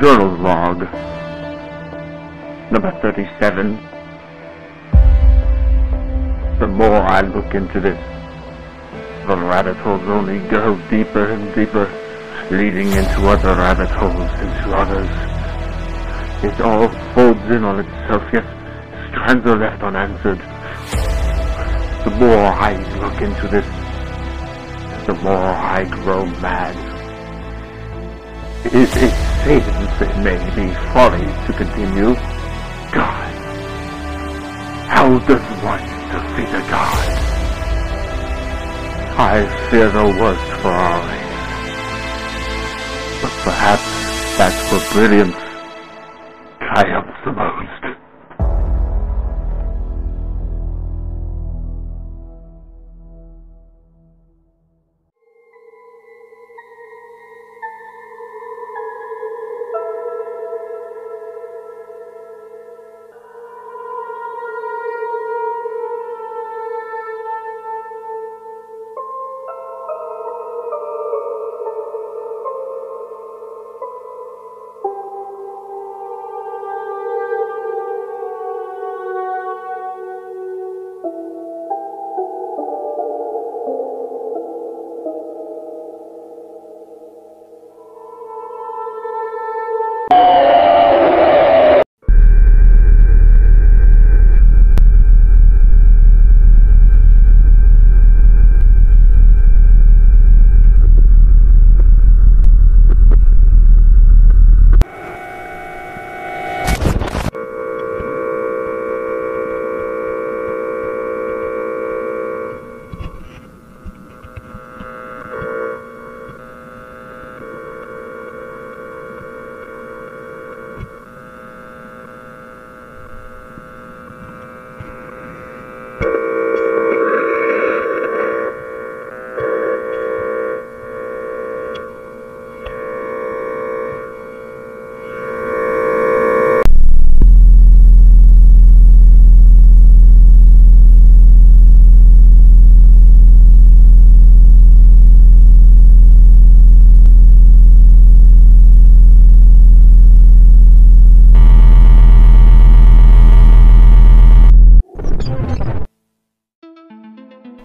Journal log, number 37. The more I look into this, the rabbit holes only go deeper and deeper, leading into other rabbit holes, into others. It all folds in on itself, yet strands are left unanswered. The more I look into this, the more I grow mad. It is a sadness, it may be folly to continue. God. How does one defeat a God? I fear the worst for our race. But perhaps that's where brilliance triumphs the most.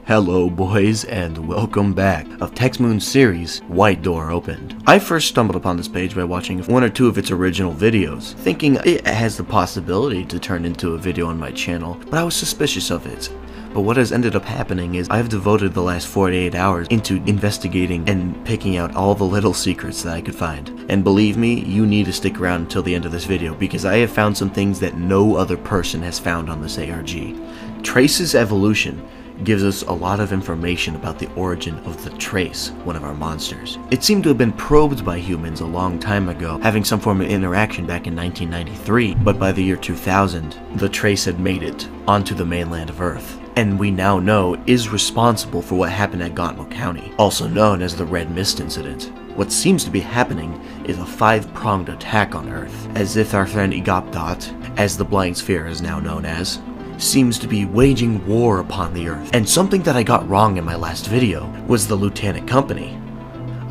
Hello boys, and welcome back of Texmoon's series, White Door Opened. I first stumbled upon this page by watching one or two of its original videos, thinking it has the possibility to turn into a video on my channel, but I was suspicious of it. But what has ended up happening is I've devoted the last 48 hours into investigating and picking out all the little secrets that I could find. And believe me, you need to stick around until the end of this video, because I have found some things that no other person has found on this ARG. Trace's evolution gives us a lot of information about the origin of the Trace, one of our monsters. It seemed to have been probed by humans a long time ago, having some form of interaction back in 1993, but by the year 2000, the Trace had made it onto the mainland of Earth, and we now know is responsible for what happened at Gottmo County, also known as the Red Mist Incident. What seems to be happening is a five-pronged attack on Earth, as if our friend Egapdot, as the Blind Sphere is now known as, seems to be waging war upon the Earth. And something that I got wrong in my last video was the Lutanic Company.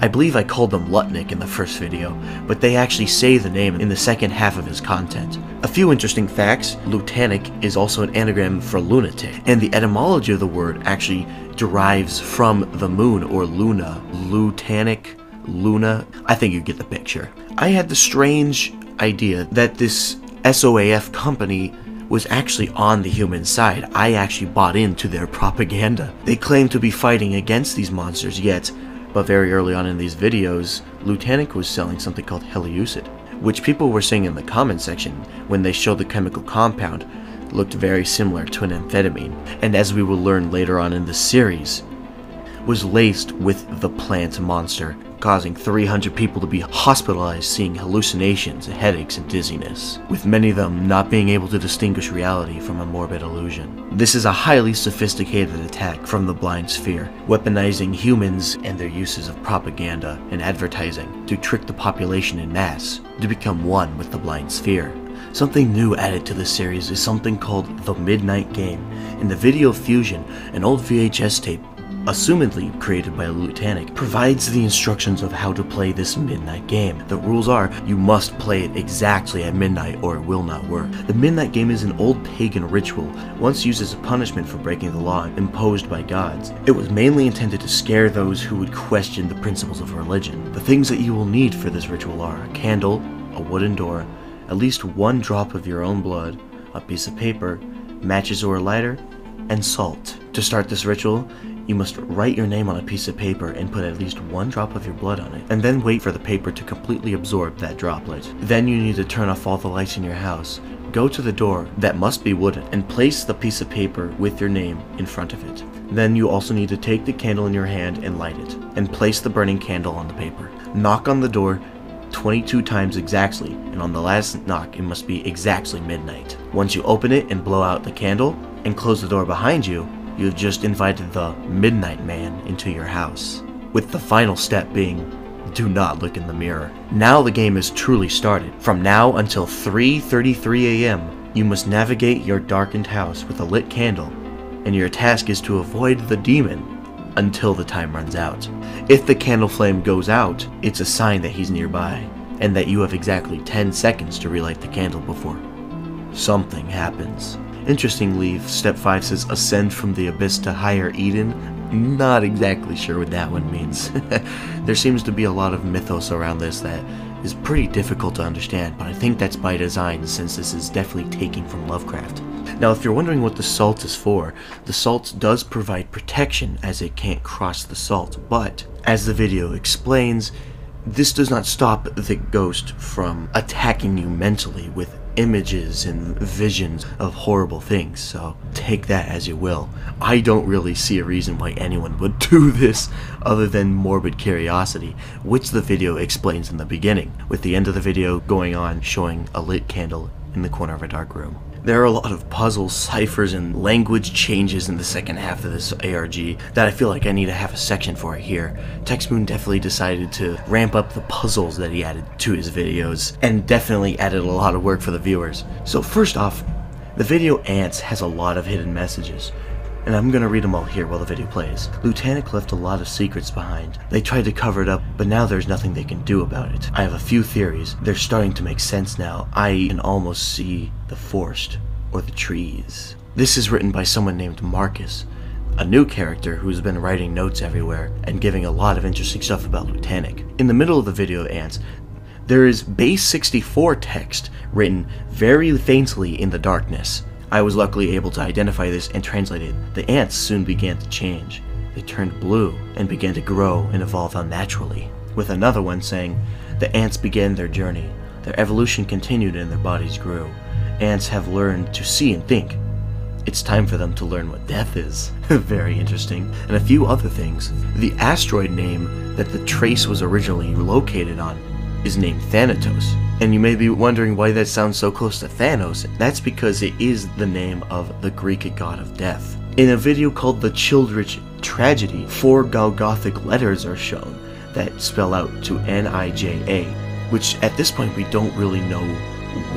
I believe I called them Lutnik in the first video, but they actually say the name in the second half of his content. A few interesting facts: Lutanic is also an anagram for lunatic, and the etymology of the word actually derives from the moon, or Luna. Lutanic, Luna, I think you get the picture. I had the strange idea that this SAOF company was actually on the human side. I actually bought into their propaganda. They claimed to be fighting against these monsters, yet, but very early on in these videos, Lutanic was selling something called Heliucid, which people were saying in the comment section when they showed the chemical compound looked very similar to an amphetamine, and as we will learn later on in the series, was laced with the plant monster, causing 300 people to be hospitalized, seeing hallucinations, headaches, and dizziness, with many of them not being able to distinguish reality from a morbid illusion. This is a highly sophisticated attack from the Blind Sphere, weaponizing humans and their uses of propaganda and advertising to trick the population in mass to become one with the Blind Sphere. Something new added to this series is something called the Midnight Game. In the video fusion, an old VHS tape assumedly created by Lutanic, provides the instructions of how to play this midnight game. The rules are, you must play it exactly at midnight or it will not work. The midnight game is an old pagan ritual, once used as a punishment for breaking the law imposed by gods. It was mainly intended to scare those who would question the principles of religion. The things that you will need for this ritual are a candle, a wooden door, at least one drop of your own blood, a piece of paper, matches or a lighter, and salt. To start this ritual, you must write your name on a piece of paper and put at least one drop of your blood on it, and then wait for the paper to completely absorb that droplet. Then you need to turn off all the lights in your house, go to the door that must be wooden, and place the piece of paper with your name in front of it. Then you also need to take the candle in your hand and light it, and place the burning candle on the paper. Knock on the door 22 times exactly, and on the last knock it must be exactly midnight. Once you open it and blow out the candle and close the door behind you, you've just invited the Midnight Man into your house, with the final step being, do not look in the mirror. Now the game is truly started. From now until 3:33 a.m., you must navigate your darkened house with a lit candle, and your task is to avoid the demon until the time runs out. If the candle flame goes out, it's a sign that he's nearby, and that you have exactly 10 seconds to relight the candle before something happens. Interestingly, step 5 says ascend from the abyss to higher Eden. Not exactly sure what that one means. There seems to be a lot of mythos around this that is pretty difficult to understand, but I think that's by design since this is definitely taking from Lovecraft. Now if you're wondering what the salt is for, the salt does provide protection as it can't cross the salt, but as the video explains, this does not stop the ghost from attacking you mentally with images and visions of horrible things, so take that as you will. I don't really see a reason why anyone would do this other than morbid curiosity, which the video explains in the beginning, with the end of the video going on showing a lit candle in the corner of a dark room. There are a lot of puzzles, ciphers, and language changes in the second half of this ARG that I feel like I need to have a section for here. Texmoon definitely decided to ramp up the puzzles that he added to his videos, and definitely added a lot of work for the viewers. So first off, the video Ants has a lot of hidden messages, and I'm gonna read them all here while the video plays. Lutanic left a lot of secrets behind. They tried to cover it up, but now there's nothing they can do about it. I have a few theories. They're starting to make sense now. I can almost see the forest, or the trees. This is written by someone named Marcus, a new character who's been writing notes everywhere and giving a lot of interesting stuff about Lutanic. In the middle of the video Ants, there is base 64 text written very faintly in the darkness. I was luckily able to identify this and translate it. The ants soon began to change. They turned blue and began to grow and evolve unnaturally. With another one saying, the ants began their journey. Their evolution continued and their bodies grew. Ants have learned to see and think. It's time for them to learn what death is. Very interesting. And a few other things. The asteroid name that the trace was originally located on is named Thanatos. And you may be wondering why that sounds so close to Thanos. That's because it is the name of the Greek god of death. In a video called the Childridge Tragedy, 4 Golgothic letters are shown that spell out to N-I-J-A, which at this point we don't really know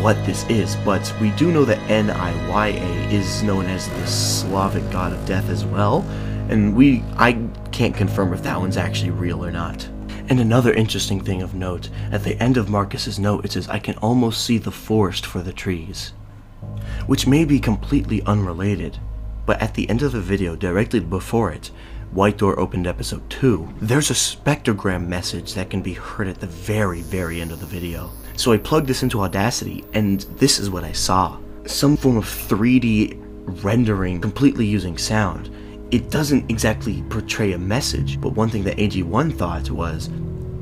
what this is, but we do know that N-I-Y-A is known as the Slavic god of death as well, and I can't confirm if that one's actually real or not. And another interesting thing of note, at the end of Marcus's note it says, I can almost see the forest for the trees. Which may be completely unrelated, but at the end of the video directly before it, White Door Opened episode 2, there's a spectrogram message that can be heard at the very end of the video. So I plugged this into Audacity and this is what I saw. Some form of 3D rendering completely using sound. It doesn't exactly portray a message, but one thing that AG1 thought was,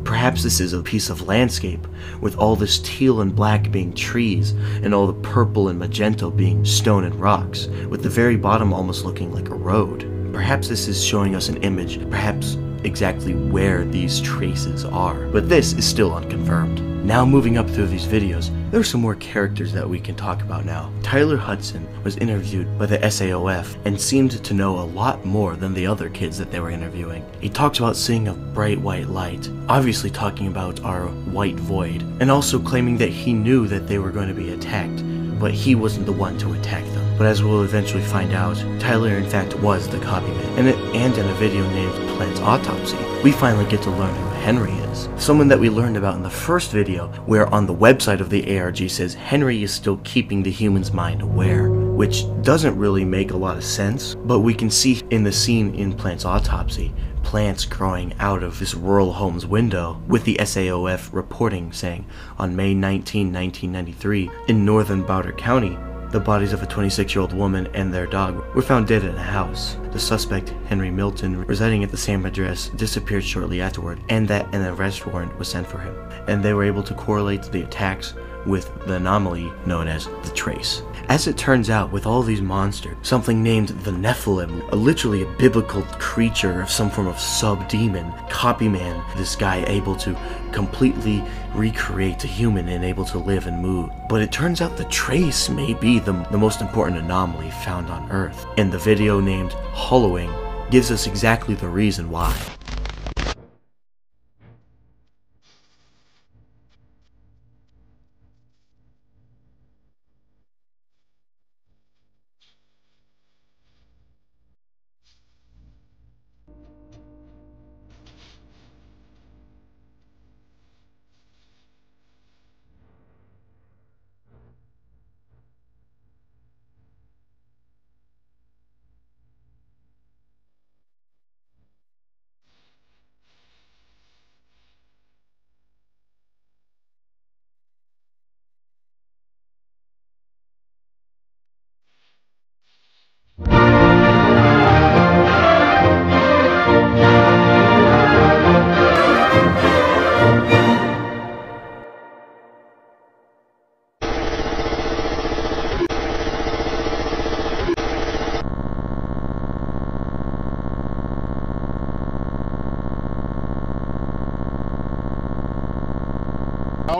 perhaps this is a piece of landscape, with all this teal and black being trees, and all the purple and magenta being stone and rocks, with the very bottom almost looking like a road. Perhaps this is showing us an image, perhaps exactly where these traces are, but this is still unconfirmed. Now moving up through these videos, there are some more characters that we can talk about now. Tyler Hudson was interviewed by the SAOF and seemed to know a lot more than the other kids that they were interviewing. He talks about seeing a bright white light, obviously talking about our white void, and also claiming that he knew that they were going to be attacked, but he wasn't the one to attack them. But as we'll eventually find out, Tyler in fact was the Copyman, and in a video named Plant's Autopsy, we finally get to learn who Henry is. Someone that we learned about in the first video, where on the website of the ARG says Henry is still keeping the human's mind aware, which doesn't really make a lot of sense, but we can see in the scene in Plant's Autopsy, plants growing out of this rural home's window, with the SAOF reporting saying, on May 19, 1993, in northern Bowder County, the bodies of a 26-year-old woman and their dog were found dead in a house. The suspect, Henry Milton, residing at the same address, disappeared shortly afterward, and that an arrest warrant was sent for him. And they were able to correlate the attacks with the anomaly known as the Trace. As it turns out, with all these monsters, something named the Nephilim, literally a biblical creature of some form of sub-demon, Copyman, this guy able to completely recreate a human and able to live and move. But it turns out the Trace may be the most important anomaly found on Earth, and the video named Hollowing gives us exactly the reason why.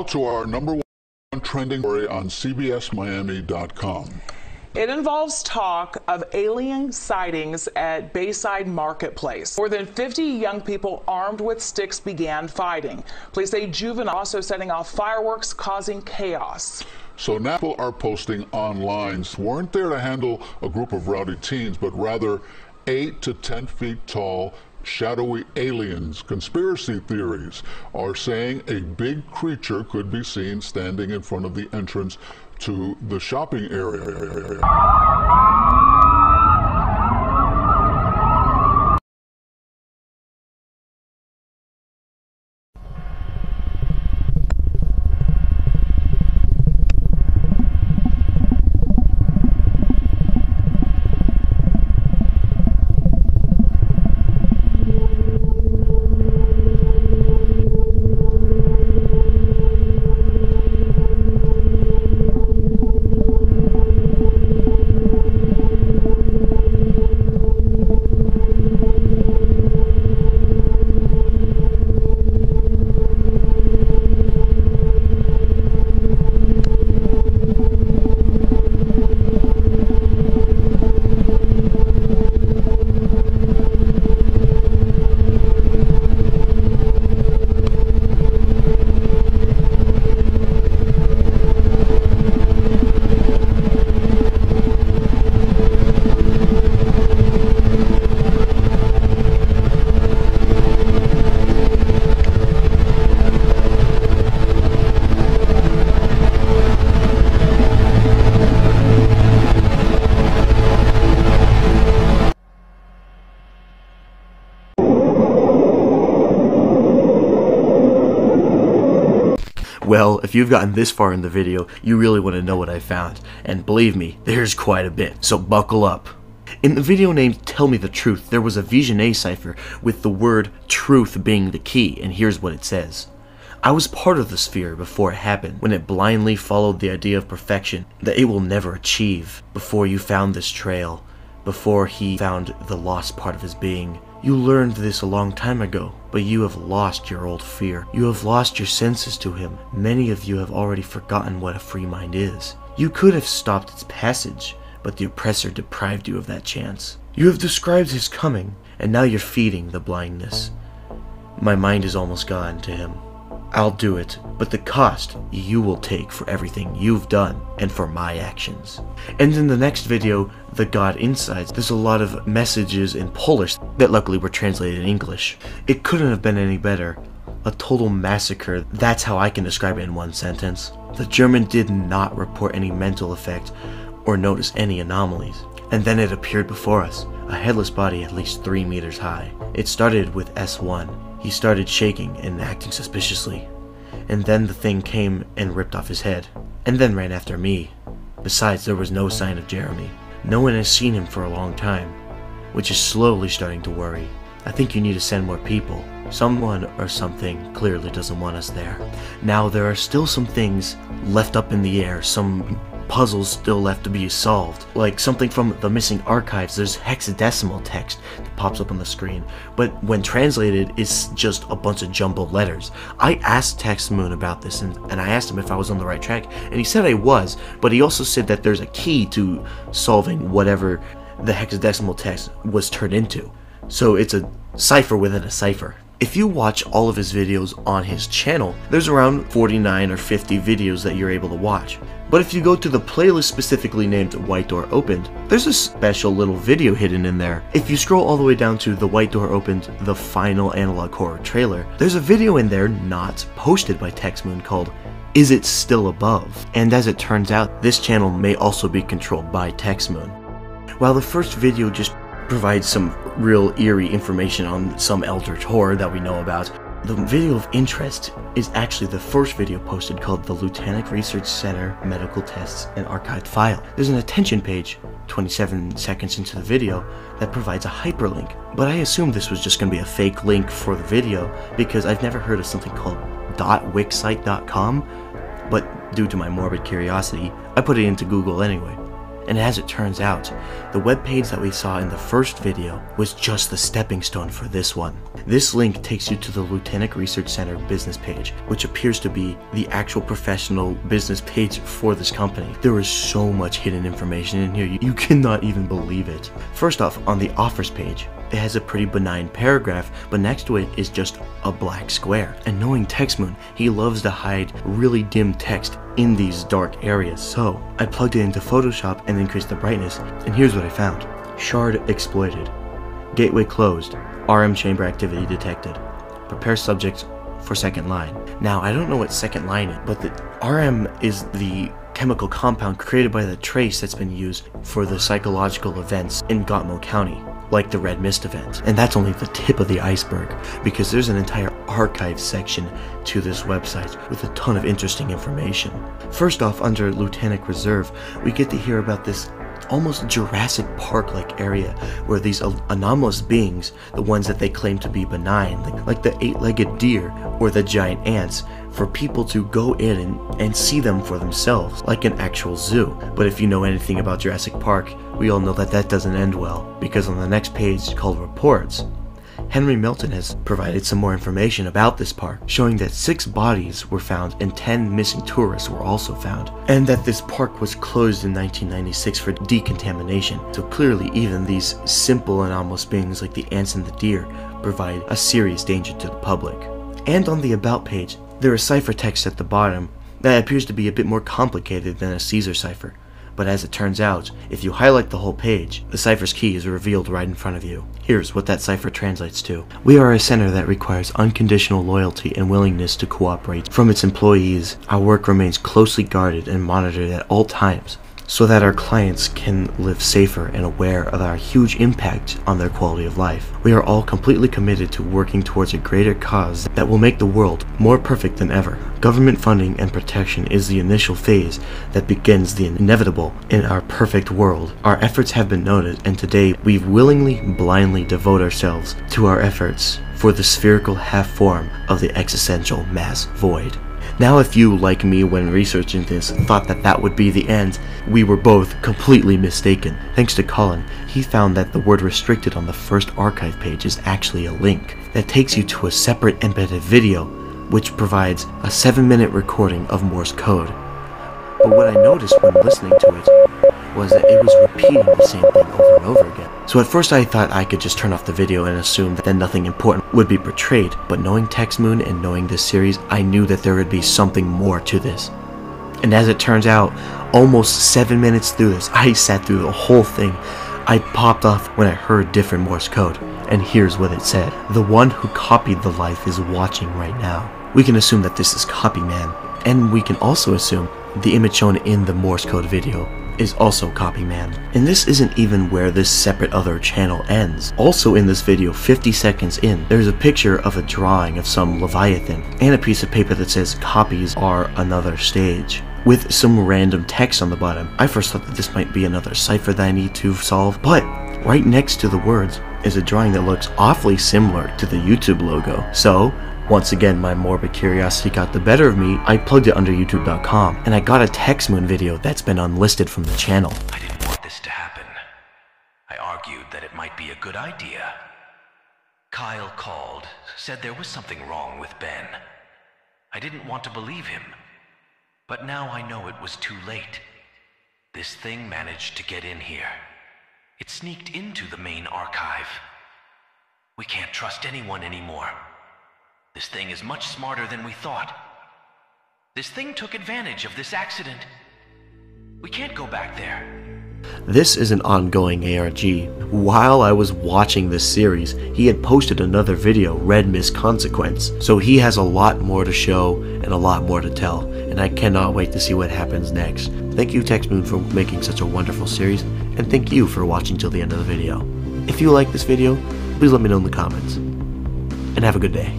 To our number one trending story on CBSMiami.com. It involves talk of alien sightings at Bayside Marketplace. More than 50 young people armed with sticks began fighting. Police say juveniles also setting off fireworks, causing chaos. So now people are posting online, weren't there to handle a group of rowdy teens, but rather 8 to 10 feet tall, shadowy aliens. Conspiracy theories are saying a big creature could be seen standing in front of the entrance to the shopping area. Well, if you've gotten this far in the video, you really want to know what I found, and believe me, there's quite a bit, so buckle up. In the video named Tell Me The Truth, there was a Visionet cipher with the word truth being the key, and here's what it says. I was part of the sphere before it happened, when it blindly followed the idea of perfection that it will never achieve. Before you found this trail, before he found the lost part of his being, you learned this a long time ago, but you have lost your old fear. You have lost your senses to him. Many of you have already forgotten what a free mind is. You could have stopped its passage, but the oppressor deprived you of that chance. You have described his coming, and now you're feeding the blindness. My mind is almost gone to him. I'll do it, but the cost you will take for everything you've done and for my actions. And in the next video, The God Insides, there's a lot of messages in Polish that luckily were translated in English. It couldn't have been any better. A total massacre, that's how I can describe it in one sentence. The German did not report any mental effect or notice any anomalies. And then it appeared before us, a headless body at least 3 meters high. It started with S1. He started shaking and acting suspiciously. And then the thing came and ripped off his head. And then ran after me. Besides, there was no sign of Jeremy. No one has seen him for a long time, which is slowly starting to worry. I think you need to send more people. Someone or something clearly doesn't want us there. Now, there are still some things left up in the air, some puzzles still left to be solved. Like something from the missing archives, there's hexadecimal text that pops up on the screen, but when translated, it's just a bunch of jumbled letters. I asked Texmoon about this, and I asked him if I was on the right track, and he said I was, but he also said that there's a key to solving whatever the hexadecimal text was turned into. So it's a cipher within a cipher. If you watch all of his videos on his channel, there's around 49 or 50 videos that you're able to watch. But if you go to the playlist specifically named White Door Opened, there's a special little video hidden in there. If you scroll all the way down to The White Door Opened, The Final Analog Horror Trailer, there's a video in there not posted by Texmoon called Is It Still Above? And as it turns out, this channel may also be controlled by Texmoon. While the first video just provides some real eerie information on some eldritch horror that we know about, the video of interest is actually the first video posted, called The Lutanic Research Center Medical Tests and Archived File. There's an attention page 27 seconds into the video that provides a hyperlink, but I assumed this was just going to be a fake link for the video because I've never heard of something called .wixsite.com, but due to my morbid curiosity, I put it into Google anyway. And as it turns out, the webpage that we saw in the first video was just the stepping stone for this one. This link takes you to the Lutanic Research Center business page, which appears to be the actual professional business page for this company. There is so much hidden information in here, you cannot even believe it. First off, on the offers page, it has a pretty benign paragraph, but next to it is just a black square. And knowing Texmoon, he loves to hide really dim text in these dark areas, so I plugged it into Photoshop and increased the brightness, and here's what I found. Shard exploited. Gateway closed. RM chamber activity detected. Prepare subjects for second line. Now, I don't know what second line is, but the RM is the chemical compound created by the trace that's been used for the psychological events in Gottmo County, like the Red Mist event. And that's only the tip of the iceberg, because there's an entire archive section to this website with a ton of interesting information. First off, under Lutanic Reserve, we get to hear about this almost Jurassic Park-like area where these anomalous beings, the ones that they claim to be benign, like the eight-legged deer or the giant ants, for people to go in and see them for themselves, like an actual zoo. But if you know anything about Jurassic Park, we all know that that doesn't end well, because on the next page, called Reports, Henry Milton has provided some more information about this park, showing that 6 bodies were found and 10 missing tourists were also found, and that this park was closed in 1996 for decontamination. So clearly even these simple anomalous beings like the ants and the deer provide a serious danger to the public. And on the About page, there is ciphertext at the bottom that appears to be a bit more complicated than a Caesar cipher. But as it turns out, if you highlight the whole page, the cipher's key is revealed right in front of you. Here's what that cipher translates to. We are a center that requires unconditional loyalty and willingness to cooperate from its employees. Our work remains closely guarded and monitored at all times, so that our clients can live safer and aware of our huge impact on their quality of life. We are all completely committed to working towards a greater cause that will make the world more perfect than ever. Government funding and protection is the initial phase that begins the inevitable in our perfect world. Our efforts have been noted, and today we willingly, blindly devote ourselves to our efforts for the spherical half-form of the existential mass void. Now, if you, like me when researching this, thought that that would be the end, we were both completely mistaken. Thanks to Colin, he found that the word restricted on the first archive page is actually a link that takes you to a separate embedded video, which provides a 7-minute recording of Morse code. But what I noticed when listening to it was that it was repeating the same thing over and over again. So at first I thought I could just turn off the video and assume that then nothing important would be portrayed, but knowing Texmoon and knowing this series, I knew that there would be something more to this. And as it turns out, almost 7 minutes through this, I sat through the whole thing. I popped off when I heard different Morse code, and here's what it said. The one who copied the life is watching right now. We can assume that this is Copyman, and we can also assume the image shown in the Morse code video is also Copyman. And this isn't even where this separate other channel ends. Also in this video, 50 seconds in, there's a picture of a drawing of some Leviathan and a piece of paper that says copies are another stage, with some random text on the bottom. I first thought that this might be another cipher that I need to solve, but right next to the words is a drawing that looks awfully similar to the YouTube logo. So once again, my morbid curiosity got the better of me. I plugged it under youtube.com and I got a Texmoon video that's been unlisted from the channel. I didn't want this to happen. I argued that it might be a good idea. Kyle called, said there was something wrong with Ben. I didn't want to believe him, but now I know it was too late. This thing managed to get in here. It sneaked into the main archive. We can't trust anyone anymore. This thing is much smarter than we thought. This thing took advantage of this accident. We can't go back there. This is an ongoing ARG. While I was watching this series, he had posted another video, Red Miss Consequence. So he has a lot more to show and a lot more to tell, and I cannot wait to see what happens next. Thank you, Texmoon, for making such a wonderful series, and thank you for watching till the end of the video. If you like this video, please let me know in the comments, and have a good day.